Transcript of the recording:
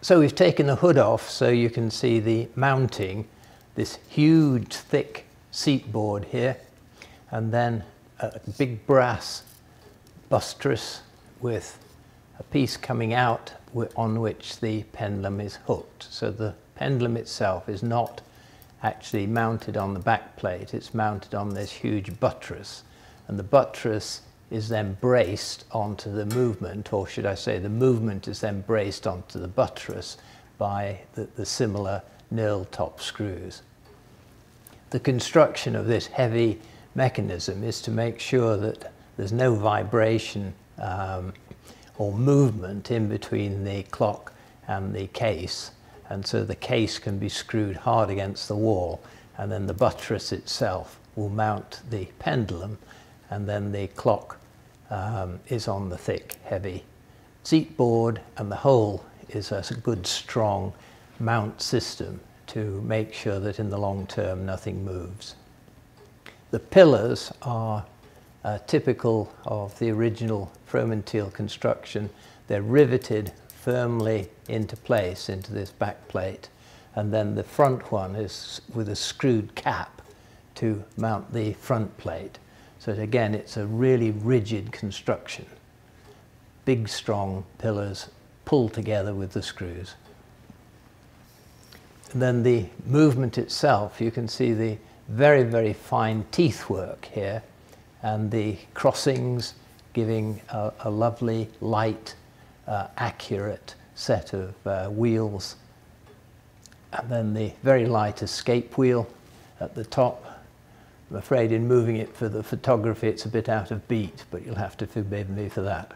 So we've taken the hood off so you can see the mounting, this huge thick seat board here, and then a big brass buttress with a piece coming out on which the pendulum is hooked. So the pendulum itself is not actually mounted on the back plate, it's mounted on this huge buttress, and the buttress is then braced onto the movement, or should I say the movement is then braced onto the buttress by the similar knurled top screws. The construction of this heavy mechanism is to make sure that there's no vibration or movement in between the clock and the case, and so the case can be screwed hard against the wall, and then the buttress itself will mount the pendulum, and then the clock is on the thick, heavy seat board, and the whole is a good, strong mount system to make sure that in the long term nothing moves. The pillars are typical of the original Frommenteel construction. They're riveted firmly into place into this back plate, and then the front one is with a screwed cap to mount the front plate. So again, it's a really rigid construction. Big, strong pillars pulled together with the screws. And then the movement itself, you can see the very, very fine teeth work here, and the crossings giving a lovely, light, accurate set of wheels. And then the very light escape wheel at the top. I'm afraid in moving it for the photography, it's a bit out of beat, but you'll have to forgive me for that.